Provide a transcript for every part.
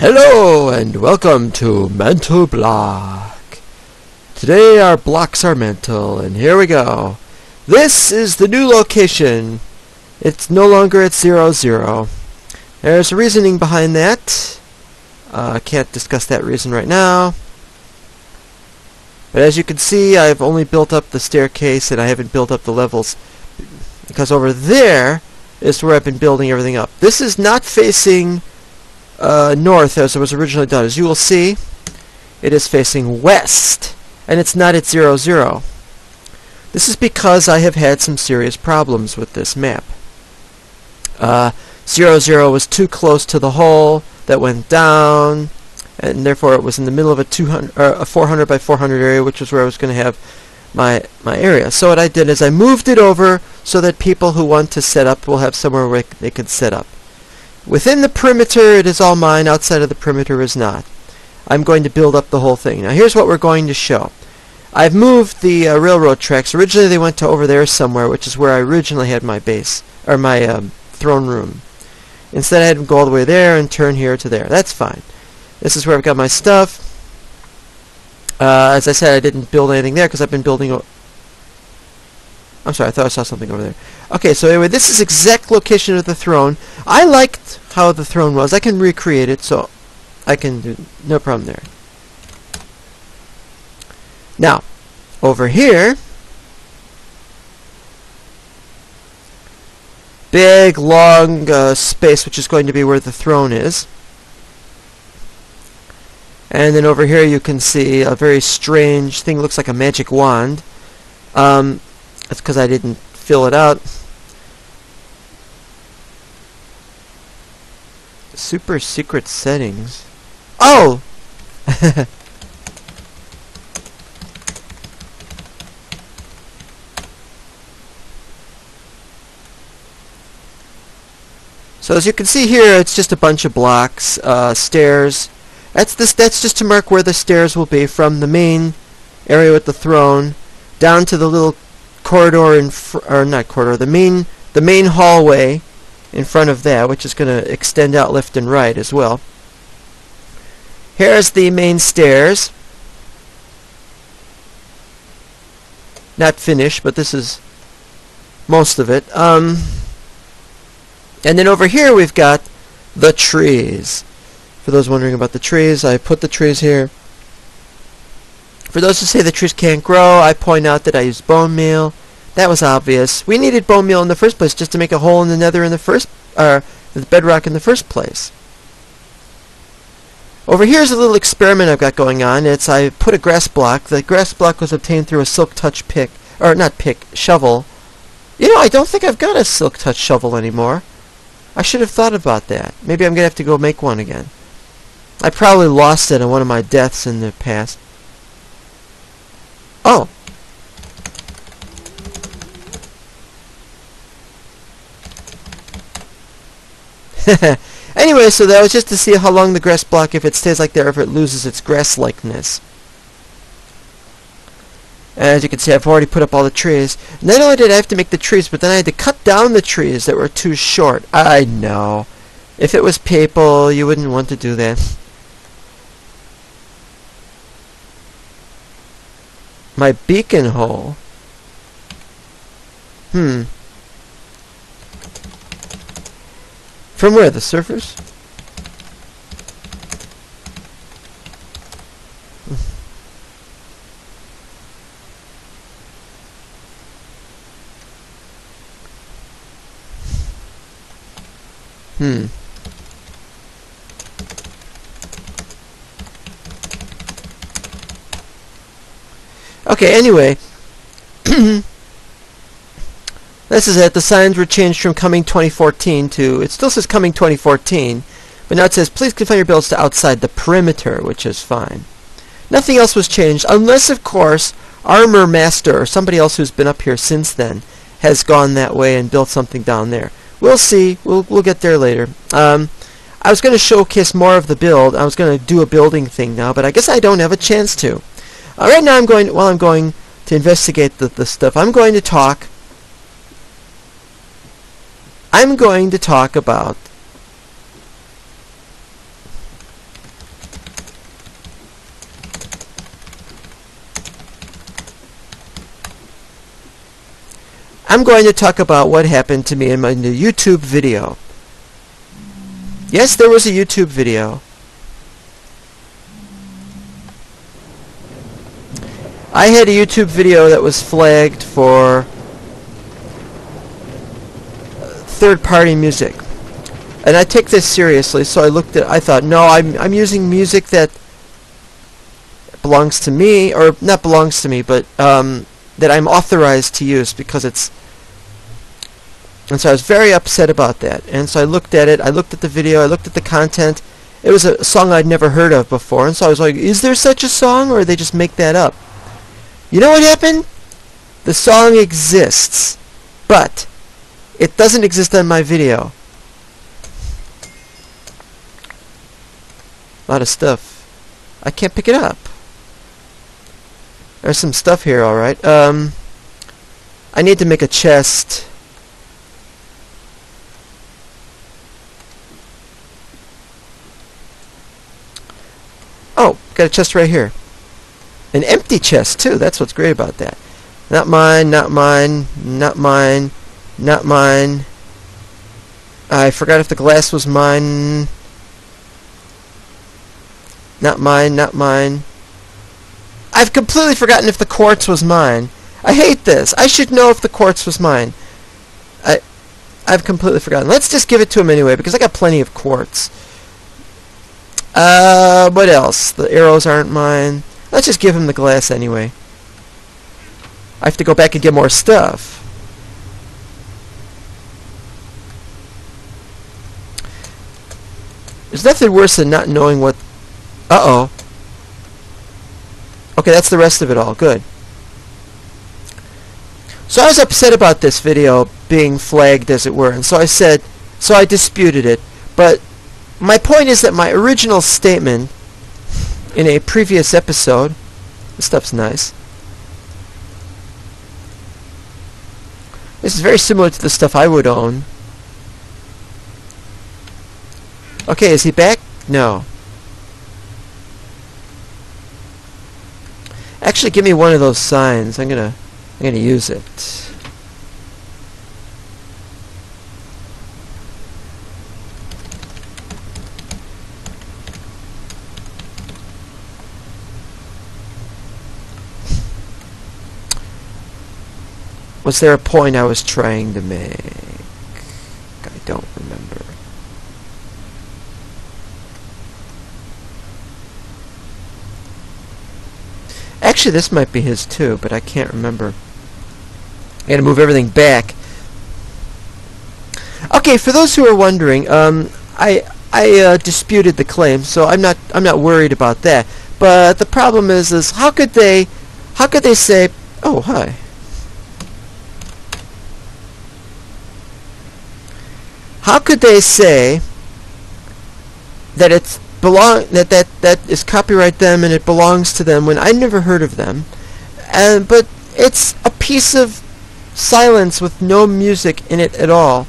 Hello and welcome to Mental Block. Today our blocks are mental and here we go. This is the new location. It's no longer at 0, 0. There's a reasoning behind that. I can't discuss that reason right now. But as you can see, I've only built up the staircase and I haven't built up the levels. Because over there is where I've been building everything up. This is not facing north as it was originally done. As you will see, it is facing west, and it's not at 0, 0. This is because I have had some serious problems with this map. 0, 0 was too close to the hole that went down, and therefore it was in the middle of a 400 by 400 area, which is where I was going to have my area. So what I did is I moved it over so that people who want to set up will have somewhere where they can set up. Within the perimeter, it is all mine. Outside of the perimeter is not. I'm going to build up the whole thing. Now, here's what we're going to show. I've moved the railroad tracks. Originally, they went to over there somewhere, which is where I originally had my base, or my throne room. Instead, I had them go all the way there and turn here to there. That's fine. This is where I've got my stuff. As I said, I didn't build anything there because I've been building... I'm sorry, I thought I saw something over there. Okay, so anyway, this is exact location of the throne. I liked how the throne was. I can recreate it, so I can do no problem there. Now, over here, big, long space, which is going to be where the throne is. And then over here you can see a very strange thing, looks like a magic wand. That's because I didn't fill it out. Super secret settings. Oh! So as you can see here, it's just a bunch of blocks, stairs. That's just to mark where the stairs will be from the main area with the throne down to the little corridor the main hallway in front of that, which is going to extend out left and right as well. Here's the main stairs. Not finished, but this is most of it. And then over here we've got the trees. For those wondering about the trees, I put the trees here. For those who say the trees can't grow, I point out that I used bone meal. That was obvious. We needed bone meal in the first place just to make a hole in the nether the bedrock in the first place. Over here's a little experiment I've got going on. I put a grass block. The grass block was obtained through a silk touch shovel. You know, I don't think I've got a silk touch shovel anymore. I should have thought about that. Maybe I'm going to have to go make one again. I probably lost it on one of my deaths in the past. Oh! Anyway, so that was just to see how long the grass block, if it stays like there, if it loses its grass-likeness. As you can see, I've already put up all the trees. Not only did I have to make the trees, but then I had to cut down the trees that were too short. I know. If it was people, you wouldn't want to do that. My beacon hole. From where? The surface? Okay, anyway, this is it. The signs were changed from coming 2014 to, it still says coming 2014, but now it says, please confine your builds to outside the perimeter, which is fine. Nothing else was changed, unless, of course, Armor Master, or somebody else who's been up here since then, has gone that way and built something down there. We'll see. We'll get there later. I was going to showcase more of the build. I was going to do a building thing now, but I guess I don't have a chance to. Right now, I'm going to investigate the stuff. I'm going to talk about I'm going to talk about what happened to me in my new YouTube video. Yes, there was a YouTube video. I had a YouTube video that was flagged for third-party music. And I take this seriously, so I looked at it, I thought, no, I'm using music that belongs to me, or not belongs to me, but that I'm authorized to use, because it's... And so I was very upset about that. And so I looked at it, I looked at the video, I looked at the content. It was a song I'd never heard of before, and so I was like, is there such a song, or they just make that up? You know what happened? The song exists, but it doesn't exist on my video. A lot of stuff. I can't pick it up. There's some stuff here, alright. I need to make a chest. Oh, got a chest right here. An empty chest, too. That's what's great about that. Not mine, not mine, not mine, not mine. I forgot if the glass was mine. Not mine, not mine. I've completely forgotten if the quartz was mine. I hate this. I should know if the quartz was mine. I've completely forgotten. Let's just give it to him anyway, because I got plenty of quartz. What else? The arrows aren't mine. Let's just give him the glass anyway. I have to go back and get more stuff. There's nothing worse than not knowing what... Uh-oh. Okay, that's the rest of it all. Good. So I was upset about this video being flagged, as it were, and so I said... So I disputed it, but my point is that my original statement in a previous episode... This stuff's nice. This is very similar to the stuff I would own. Okay, is he back? No. Actually, give me one of those signs. I'm gonna use it. Was there a point I was trying to make? I don't remember. Actually, this might be his too, but I can't remember. I gotta move everything back. Okay, for those who are wondering, I disputed the claim, so I'm not worried about that. But the problem is how could they say, oh hi. How could they say that it's that is copyright them and it belongs to them when I never heard of them, but it's a piece of silence with no music in it at all.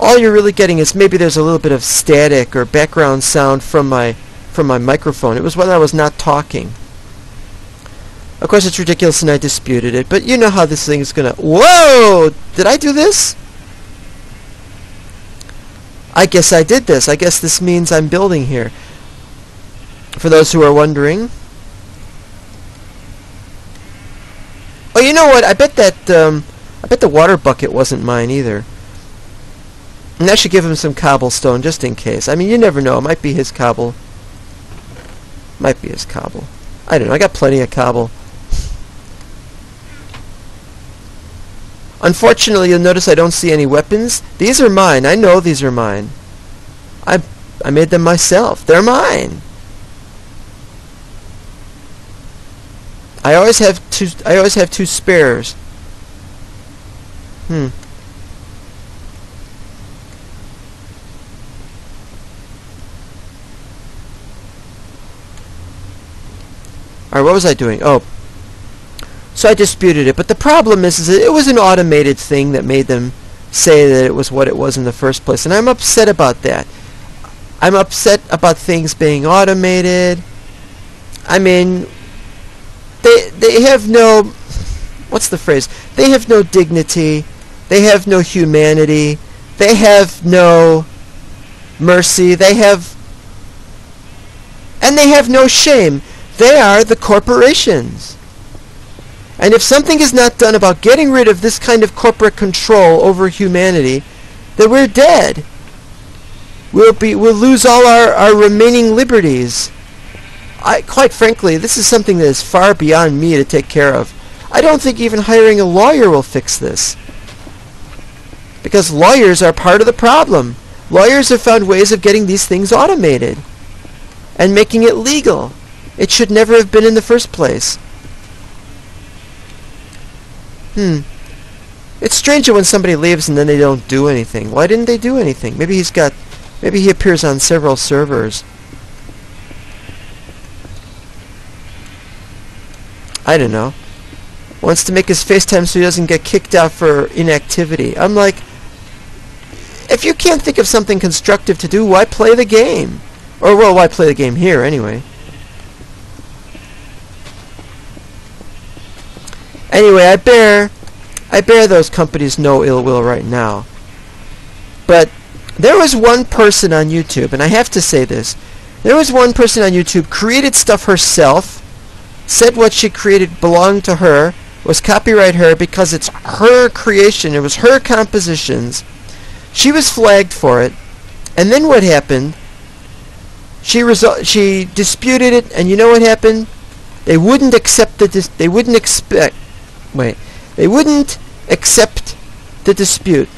All you're really getting is maybe there's a little bit of static or background sound from my microphone. It was when I was not talking. Of course, it's ridiculous and I disputed it, but you know how this thing is gonna... Whoa! Did I do this? I guess I did this. I guess this means I'm building here. For those who are wondering. Oh, you know what? I bet the water bucket wasn't mine either. And that should give him some cobblestone just in case. I mean, you never know. It might be his cobble. Might be his cobble. I don't know. I got plenty of cobble. Unfortunately, you'll notice I don't see any weapons. These are mine. I know these are mine. I made them myself. They're mine. I always have two spares. Alright, what was I doing? Oh. So I disputed it, but the problem is that it was an automated thing that made them say that it was what it was in the first place, and I'm upset about that. I'm upset about things being automated. I mean, they have no... What's the phrase? They have no dignity. They have no humanity. They have no mercy. They have no shame. They are the corporations. And if something is not done about getting rid of this kind of corporate control over humanity, then we're dead. We'll lose all our remaining liberties. Quite frankly, this is something that is far beyond me to take care of. I don't think even hiring a lawyer will fix this, because lawyers are part of the problem. Lawyers have found ways of getting these things automated and making it legal. It should never have been in the first place. It's stranger when somebody leaves and then they don't do anything. Why didn't they do anything? Maybe he appears on several servers. I don't know. Wants to make his FaceTime so he doesn't get kicked out for inactivity. I'm like, if you can't think of something constructive to do, why play the game? Or, well, why play the game here, anyway? Anyway, I bear those companies no ill will right now. But there was one person on YouTube, and I have to say this. There was one person on YouTube, created stuff herself, said what she created belonged to her, was copyright her because it's her creation, it was her compositions. She was flagged for it, and then what happened? She disputed it, and you know what happened? They wouldn't accept the They wouldn't accept the dispute.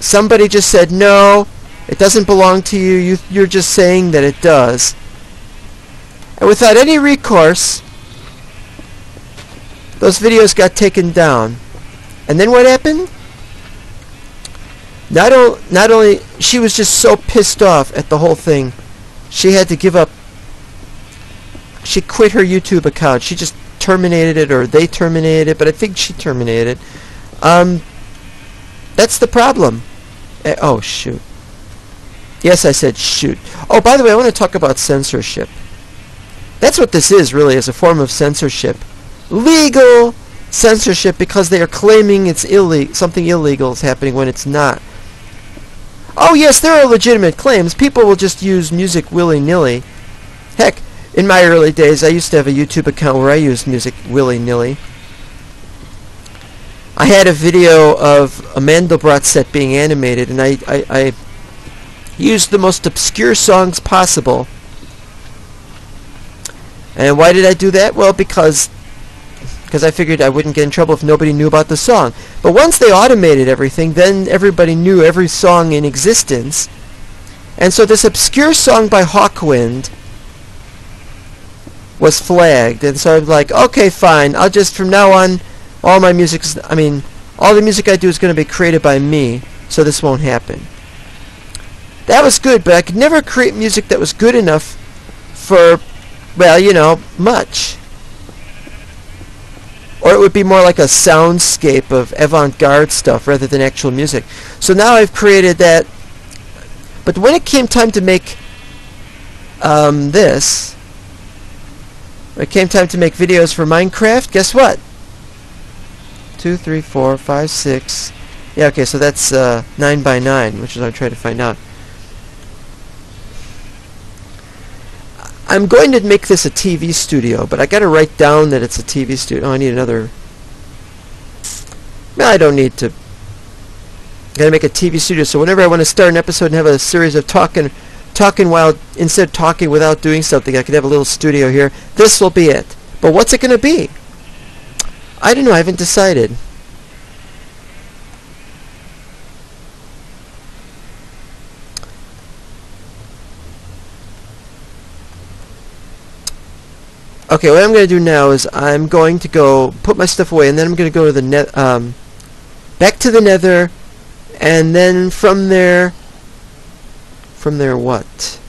Somebody just said, no, it doesn't belong to you. You're just saying that it does. And without any recourse, those videos got taken down. And then what happened? Not only she was just so pissed off at the whole thing, she had to give up. She quit her YouTube account. She just terminated it, or they terminated it, but I think she terminated it. That's the problem. Oh, shoot. Yes, I said shoot. Oh, by the way, I want to talk about censorship. That's what this is, really, is a form of censorship. Legal censorship, because they are claiming it's something illegal is happening when it's not. Oh yes, there are legitimate claims. People will just use music willy-nilly. Heck, in my early days, I used to have a YouTube account where I used music willy-nilly. I had a video of a Mandelbrot set being animated, and I used the most obscure songs possible. And why did I do that? Well, because I figured I wouldn't get in trouble if nobody knew about the song. But once they automated everything, then everybody knew every song in existence. And so this obscure song by Hawkwind was flagged, and so I'm like, okay, fine, I'll just, from now on, all my music's, I mean, all the music I do is going to be created by me, so this won't happen. That was good, but I could never create music that was good enough for, well, you know, much. Or it would be more like a soundscape of avant-garde stuff rather than actual music. So now I've created that. But when it came time to make it came time to make videos for Minecraft, guess what? 2, 3, 4, 5, 6. Yeah, okay, so that's 9 by 9, which is what I'm trying to find out. I'm going to make this a TV studio, but I got to write down that it's a TV studio. Oh, I need another. No, I don't need to. I got to make a TV studio, so whenever I want to start an episode and have a series of talking while, instead of talking without doing something, I could have a little studio here. This will be it. But what's it going to be? I don't know. I haven't decided. Okay, what I'm going to do now is I'm going to go put my stuff away, and then I'm going to go to the back to the Nether, and then from there what?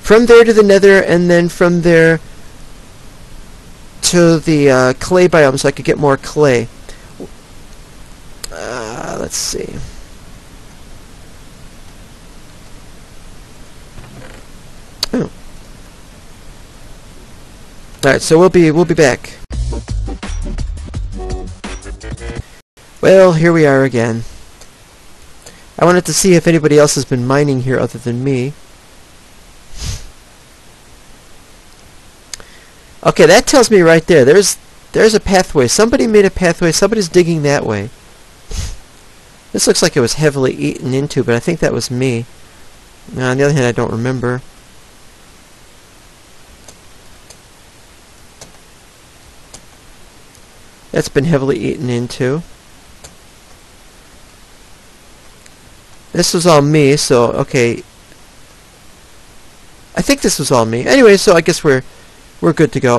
From there to the Nether, and then from there to the clay biome, so I could get more clay. Let's see. Oh. All right, so we'll be back. Well, here we are again. I wanted to see if anybody else has been mining here other than me. Okay, that tells me right there. There's a pathway. Somebody made a pathway. Somebody's digging that way. This looks like it was heavily eaten into, but I think that was me. Now, on the other hand, I don't remember. That's been heavily eaten into. This was all me, so, okay. I think this was all me. Anyway, so I guess we're good to go.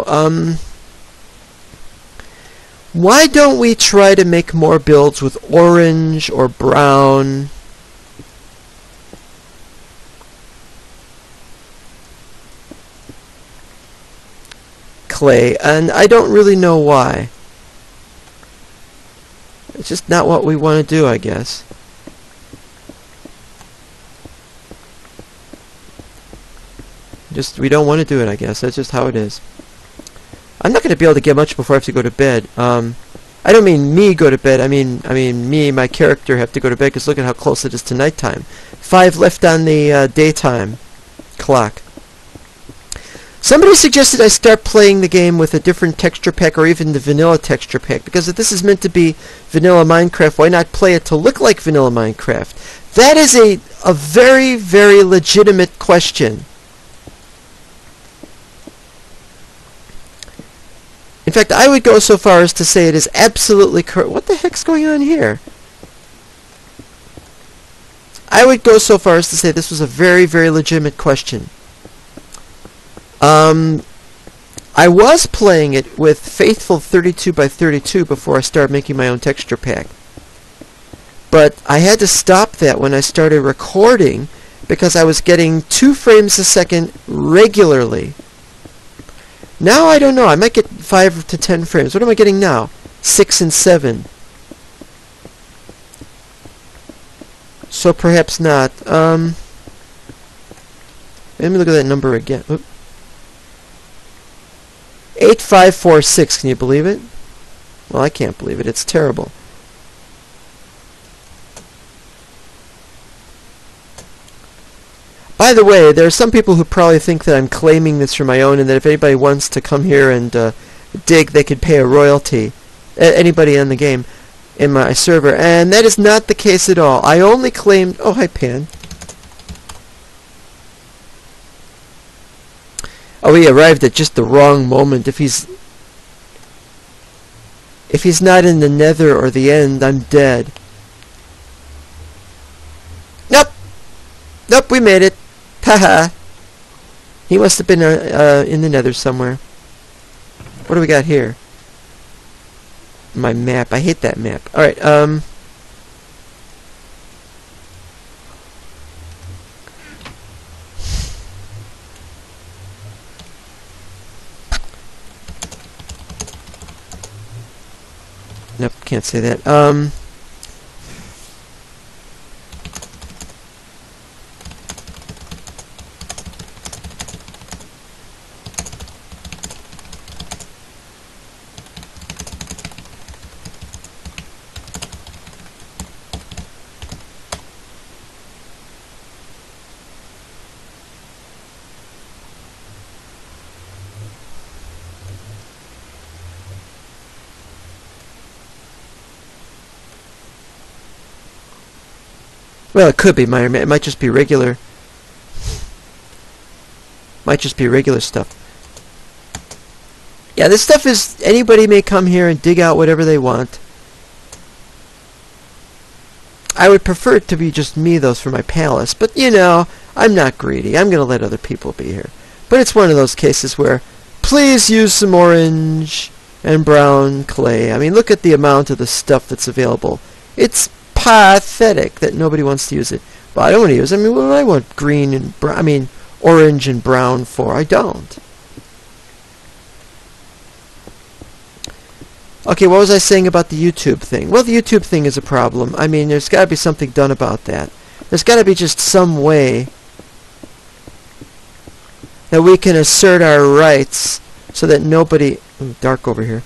Why don't we try to make more builds with orange or brown? Clay, and I don't really know why. It's just not what we want to do, I guess. Just, we don't want to do it, I guess. That's just how it is. I'm not going to be able to get much before I have to go to bed. I don't mean me go to bed. I mean me, my character, have to go to bed, because look at how close it is to nighttime. 5 left on the daytime clock. Somebody suggested I start playing the game with a different texture pack, or even the vanilla texture pack, because if this is meant to be vanilla Minecraft, why not play it to look like vanilla Minecraft? That is a very, very legitimate question. In fact, I would go so far as to say it is absolutely correct. What the heck's going on here? I would go so far as to say this was a very, very legitimate question. I was playing it with Faithful 32x32 before I started making my own texture pack. But I had to stop that when I started recording because I was getting 2 frames a second regularly. Now I don't know. I might get 5 to 10 frames. What am I getting now? 6 and 7. So perhaps not. Let me look at that number again. Oop. 8546. Can you believe it? Well, I can't believe it. It's terrible. By the way, there are some people who probably think that I'm claiming this for my own, and that if anybody wants to come here and dig, they could pay a royalty. Anybody in the game, in my server, and that is not the case at all. I only claimed. Oh, hi, Pan. Oh, he arrived at just the wrong moment. If he's not in the nether or the end, I'm dead. Nope. Nope, we made it. Haha. He must have been in the nether somewhere. What do we got here? My map. I hate that map. Alright, Nope, can't say that. Well, it could be minor. It might just be regular. Might just be regular stuff. Yeah, this stuff is anybody may come here and dig out whatever they want. I would prefer it to be just me, though, for my palace. But you know, I'm not greedy. I'm gonna let other people be here. But it's one of those cases where, please use some orange and brown clay. I mean, look at the amount of the stuff that's available. It's pathetic that nobody wants to use it. Well, I don't want to use it. I mean, what do I want green and brown? I mean, orange and brown for? I don't. Okay, what was I saying about the YouTube thing? Well, the YouTube thing is a problem. I mean, there's got to be something done about that. There's got to be just some way that we can assert our rights so that nobody... Ooh, dark over here.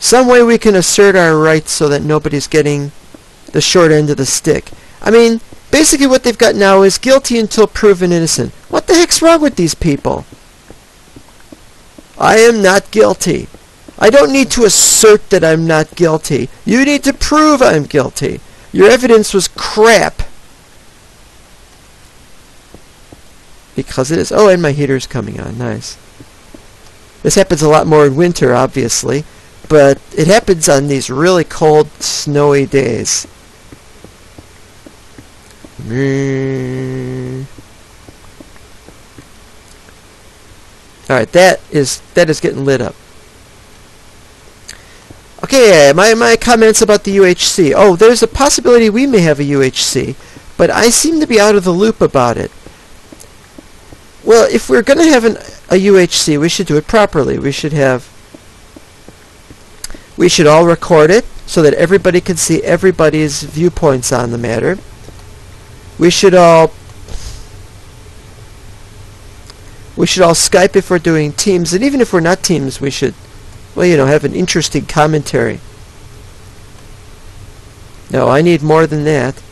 Some way we can assert our rights so that nobody's getting the short end of the stick. I mean, basically what they've got now is guilty until proven innocent. What the heck's wrong with these people? I am not guilty. I don't need to assert that I'm not guilty. You need to prove I'm guilty. Your evidence was crap. Because it is. Oh, and my heater's coming on. Nice. This happens a lot more in winter, obviously. But it happens on these really cold, snowy days. Alright, that is getting lit up. Okay, my comments about the UHC. Oh, there's a possibility we may have a UHC, but I seem to be out of the loop about it. Well, if we're going to have a UHC, we should do it properly. We should all record it so that everybody can see everybody's viewpoints on the matter. We should all Skype if we're doing teams, and even if we're not teams, we should, well, you know, have an interesting commentary. No, I need more than that.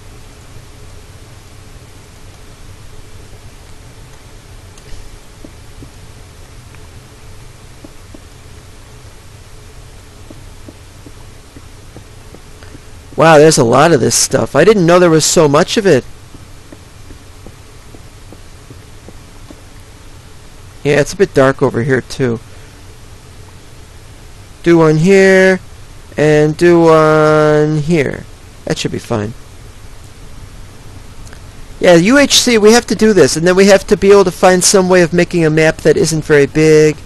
Wow, there's a lot of this stuff. I didn't know there was so much of it. Yeah, it's a bit dark over here too. Do one here, and do one here. That should be fine. Yeah, UHC, we have to do this, and then we have to be able to find some way of making a map that isn't very big,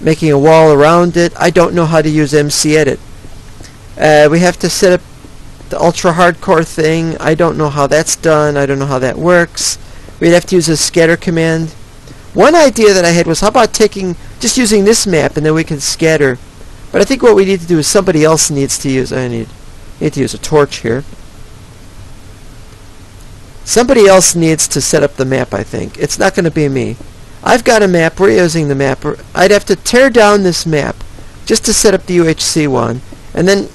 making a wall around it. I don't know how to use MC Edit. We have to set up the ultra hardcore thing. I don't know how that's done. I don't know how that works. We'd have to use a scatter command. One idea that I had was, how about just using this map, and then we can scatter. But I think what we need to do is somebody else needs to use. I need to use a torch here. Somebody else needs to set up the map. I think it's not going to be me. I've got a map. We're using the map. I'd have to tear down this map just to set up the UHC one, and then.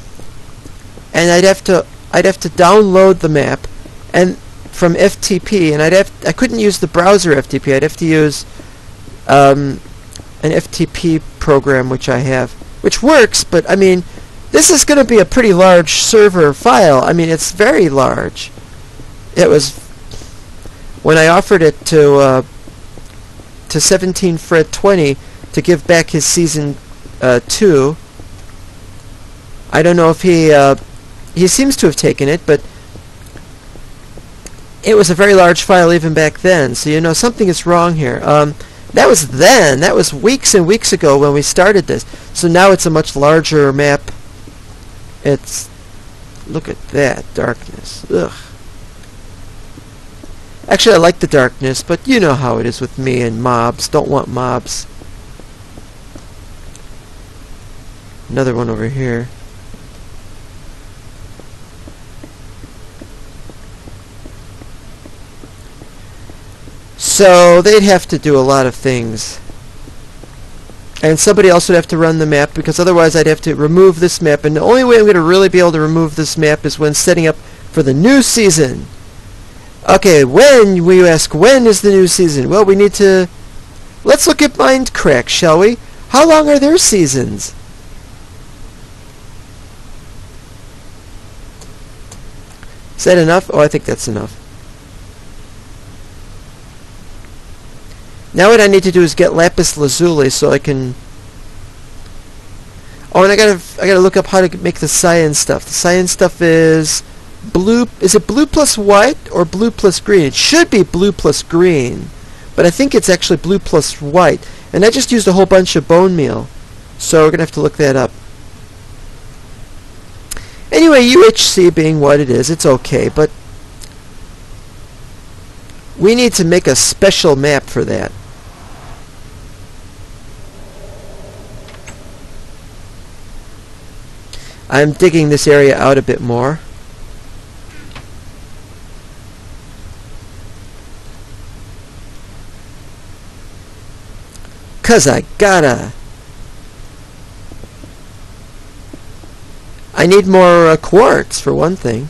And I'd have to download the map, and from FTP, and I couldn't use the browser FTP. I'd have to use an FTP program, which I have, which works. But I mean, this is going to be a pretty large server file. I mean, it's very large. It was when I offered it to 17 Fred 20 to give back his season 2. I don't know if he seems to have taken it, but it was a very large file even back then, so you know something is wrong here. That was then. That was weeks and weeks ago when we started this. So now it's a much larger map. It's... look at that darkness. Ugh. Actually, I like the darkness, but you know how it is with me and mobs. Don't want mobs. Another one over here. So they'd have to do a lot of things. And somebody else would have to run the map, because otherwise I'd have to remove this map. And the only way I'm going to really be able to remove this map is when setting up for the new season. Okay, when, we ask, when is the new season? Well, we need to... let's look at Mindcrack, shall we? How long are their seasons? Is that enough? Oh, I think that's enough. Now what I need to do is get lapis lazuli so I can... oh, and I gotta look up how to make the cyan stuff. The cyan stuff is blue. Is it blue plus white or blue plus green? It should be blue plus green, but I think it's actually blue plus white. And I just used a whole bunch of bone meal, so we're gonna have to look that up. Anyway, UHC being what it is, it's okay, but we need to make a special map for that. I'm digging this area out a bit more. Cause I gotta. I need more quartz, for one thing.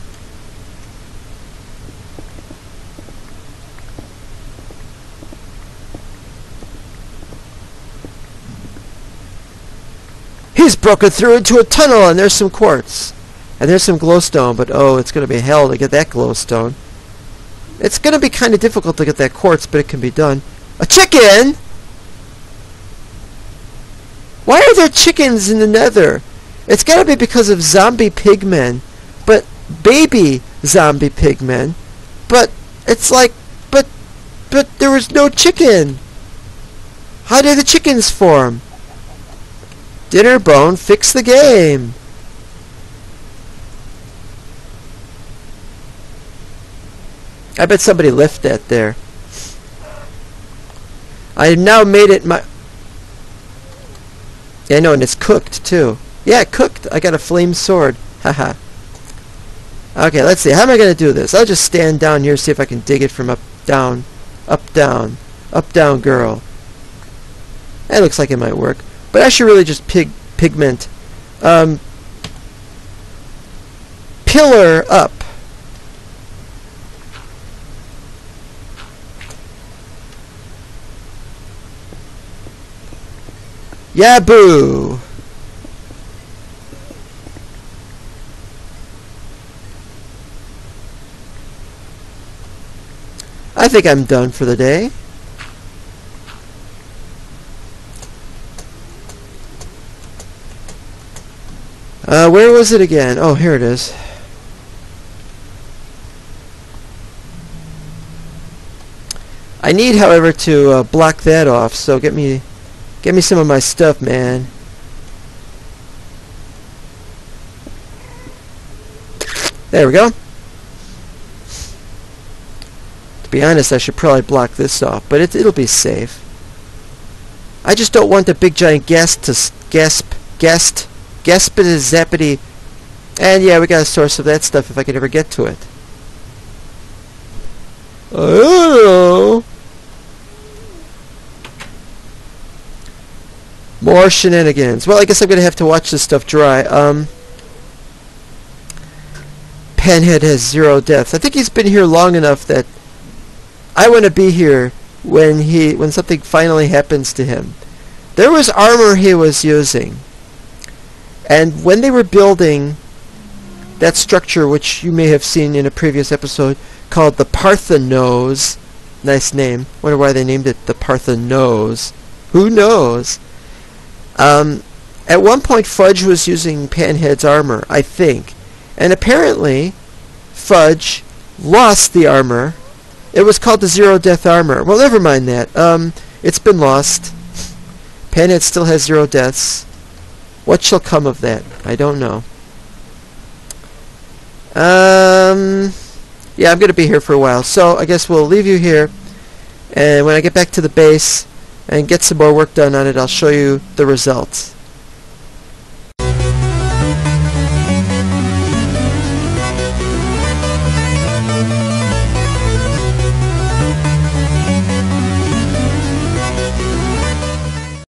He's broken through into a tunnel, and there's some quartz. And there's some glowstone, but oh, it's going to be hell to get that glowstone. It's going to be kind of difficult to get that quartz, but it can be done. A chicken! Why are there chickens in the nether? It's got to be because of zombie pigmen. But baby zombie pigmen. But it's like, but there was no chicken. How did the chickens form? Dinner Bone, fix the game. I bet somebody left that there. I have now made it my... Yeah, I know, and it's cooked, too. Yeah, cooked. I got a flame sword. Haha. Okay, let's see. How am I going to do this? I'll just stand down here, see if I can dig it from up, down. Up, down. Up, down, girl. That looks like it might work. But I should really just pigment. Pillar up. Yeah, boo. I think I'm done for the day. Where was it again? Oh, here it is. I need, however, to block that off, so get me some of my stuff, man. There we go. To be honest, I should probably block this off, but it'll be safe. I just don't want the big giant gasp to gaspity zappity. And yeah, we got a source of that stuff if I could ever get to it. Oh. More shenanigans. Well, I guess I'm going to have to watch this stuff dry. PanHead has 0 deaths. I think he's been here long enough that I want to be here when something finally happens to him. There was armor he was using. And when they were building that structure, which you may have seen in a previous episode, called the Parthenos. Nice name. Wonder why they named it the Parthenos. Who knows? At one point, Fudge was using PanHead's armor, I think. And apparently, Fudge lost the armor. It was called the 0 death armor. Well, never mind that. It's been lost. PanHead still has 0 deaths. What shall come of that? I don't know. Yeah, I'm going to be here for a while. So I guess we'll leave you here. And when I get back to the base and get some more work done on it, I'll show you the results.